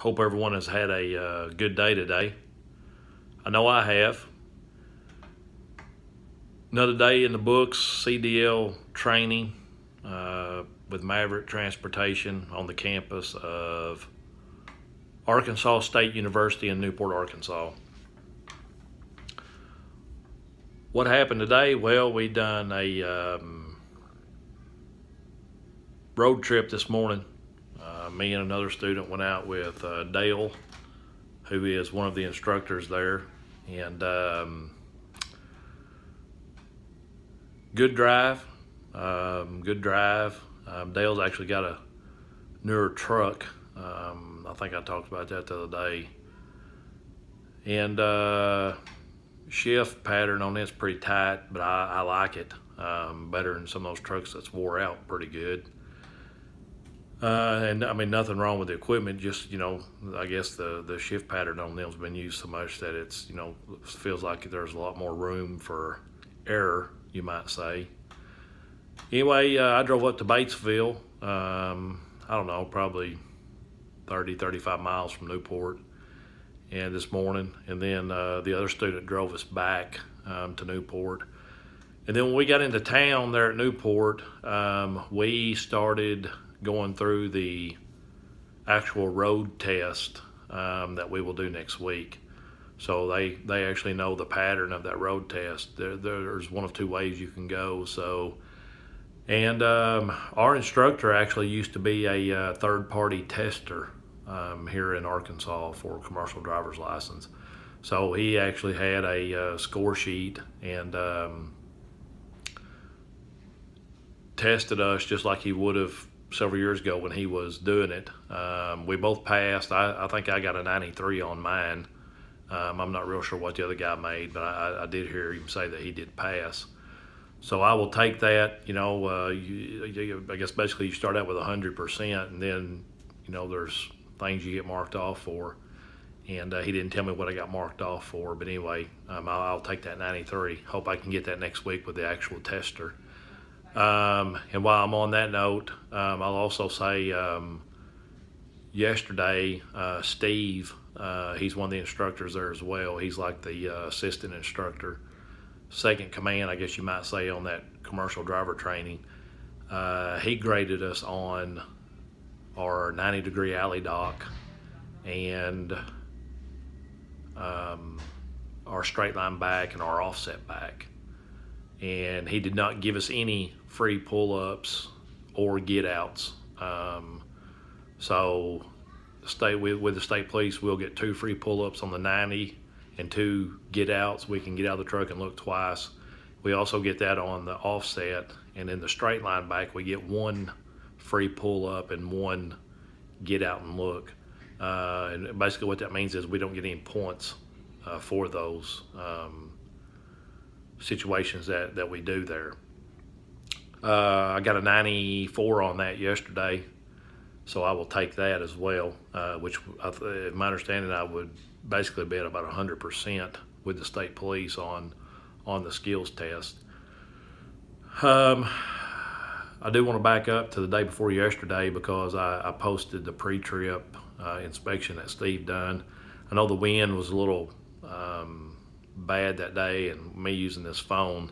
Hope everyone has had a good day today. I know I have. Another day in the books, CDL training with Maverick Transportation on the campus of Arkansas State University in Newport, Arkansas. What happened today? Well, we done a road trip this morning. Me and another student went out with Dale, who is one of the instructors there, and good drive. Dale's actually got a newer truck. I think I talked about that the other day. And shift pattern on this pretty tight, but I like it better than some of those trucks that's wore out pretty good. And I mean, nothing wrong with the equipment, just, you know, I guess the shift pattern on them's been used so much that it's, you know, feels like there's a lot more room for error, you might say. Anyway, I drove up to Batesville, I don't know, probably 30, 35 miles from Newport and this morning. And then the other student drove us back to Newport. And then when we got into town there at Newport, we started going through the actual road test that we will do next week. So they actually know the pattern of that road test. There's one of two ways you can go. So, and our instructor actually used to be a third-party tester here in Arkansas for a commercial driver's license. So he actually had a score sheet and tested us just like he would have several years ago when he was doing it. We both passed. I think I got a 93 on mine. I'm not real sure what the other guy made, but I did hear him say that he did pass. So I will take that. You know, I guess basically you start out with 100%, and then, you know, there's things you get marked off for. And he didn't tell me what I got marked off for, but anyway, I'll take that 93. Hope I can get that next week with the actual tester. And while I'm on that note, I'll also say yesterday, Steve, he's one of the instructors there as well. He's like the assistant instructor, second command, I guess you might say, on that commercial driver training. He graded us on our 90-degree alley dock and our straight line back and our offset back. And he did not give us any free pull-ups or get-outs. So with the state police, we'll get 2 free pull-ups on the 90 and 2 get-outs. We can get out of the truck and look twice. We also get that on the offset. And in the straight line back, we get 1 free pull-up and 1 get-out and look. And basically what that means is we don't get any points for those situations that we do there. I got a 94 on that yesterday, so I will take that as well, which in my understanding I would basically be at about 100% with the state police on the skills test. I do want to back up to the day before yesterday because I posted the pre-trip inspection that Steve done. I know the wind was a little bad that day, and me using this phone,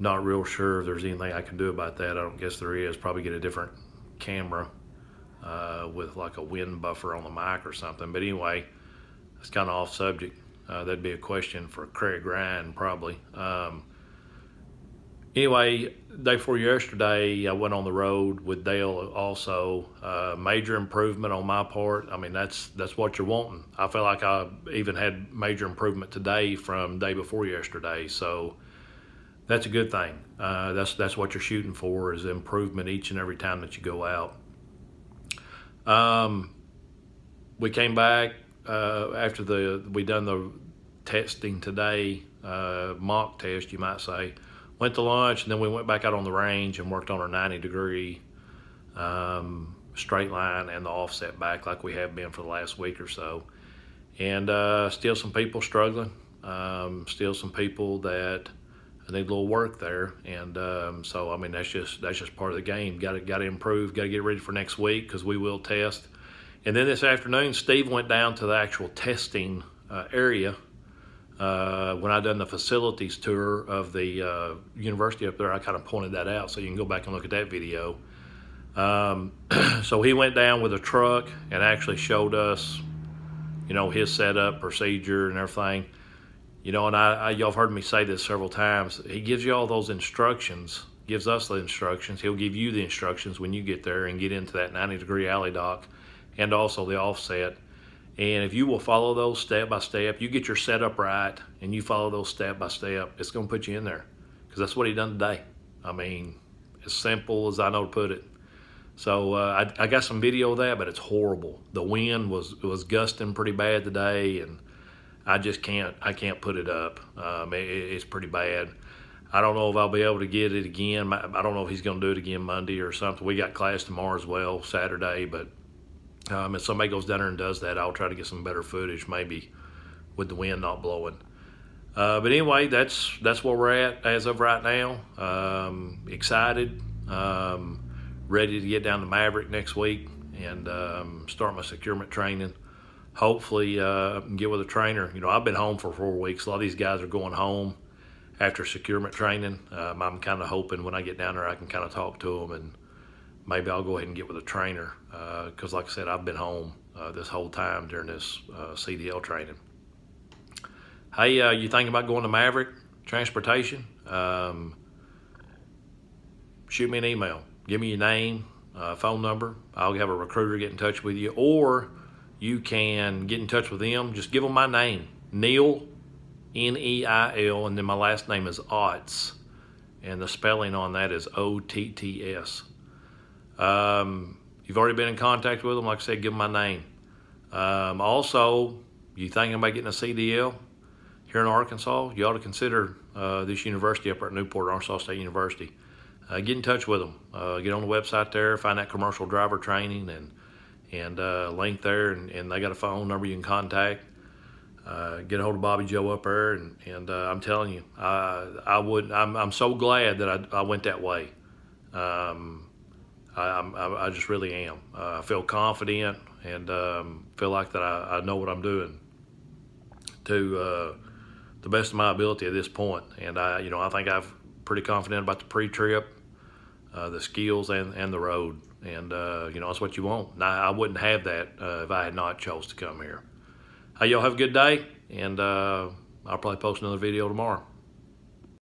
not real sure if there's anything I can do about that. I don't guess there is. Probably get a different camera with like a wind buffer on the mic or something. But anyway, it's kind of off subject. That'd be a question for Craig Grind probably. Anyway, day before yesterday, I went on the road with Dale also. Major improvement on my part. I mean, that's what you're wanting. I feel like I even had major improvement today from day before yesterday. So that's a good thing. That's what you're shooting for, is improvement each and every time that you go out. We came back after we done the testing today, mock test, you might say. Went to lunch, and then we went back out on the range and worked on our 90-degree straight line and the offset back like we have been for the last week or so. And still some people struggling, still some people that need a little work there. And so, I mean, that's just part of the game. Got to improve, got to get ready for next week because we will test. And then this afternoon, Steve went down to the actual testing area when I done the facilities tour of the university up there. I kind of pointed that out, so you can go back and look at that video. So he went down with a truck and actually showed us, you know, his setup, procedure, and everything. You know, and y'all have heard me say this several times. He gives you all those instructions, gives us the instructions. He'll give you the instructions when you get there and get into that 90-degree alley dock and also the offset. And if you will follow those step by step, you get your setup right and you follow those step by step, it's going to put you in there, because that's what he done today. I mean, as simple as I know to put it. So I got some video of that, but it's horrible. The wind was gusting pretty bad today, and I just can't put it up. It's pretty bad. I don't know if I'll be able to get it again. I don't know if he's going to do it again Monday or something. We got class tomorrow as well, Saturday, but if somebody goes down there and does that, I'll try to get some better footage, maybe with the wind not blowing. But anyway, that's where we're at as of right now. Excited, ready to get down to Maverick next week and start my securement training. Hopefully get with a trainer. You know, I've been home for 4 weeks. A lot of these guys are going home after securement training. I'm kind of hoping when I get down there I can kind of talk to them, and maybe I'll go ahead and get with a trainer, because like I said, I've been home this whole time during this CDL training. Hey, you thinking about going to Maverick Transportation? Shoot me an email. Give me your name, phone number. I'll have a recruiter get in touch with you, or you can get in touch with them. Just give them my name, Neil, N-E-I-L, and then my last name is Otts, and the spelling on that is O-T-T-S. You've already been in contact with them. Like I said, give them my name. Also, you thinking about getting a CDL here in Arkansas? You ought to consider this university up at Newport, Arkansas State University. Get in touch with them. Get on the website there, find that commercial driver training and link there, and they got a phone number you can contact. Get a hold of Bobby Joe up there, and I'm telling you, I'm so glad that I went that way. I just really am. I feel confident and feel like that I know what I'm doing to the best of my ability at this point. And I think I'm pretty confident about the pre-trip, the skills, and the road. And that's what you want. Now, I wouldn't have that if I had not chose to come here. Y'all have a good day, and I'll probably post another video tomorrow.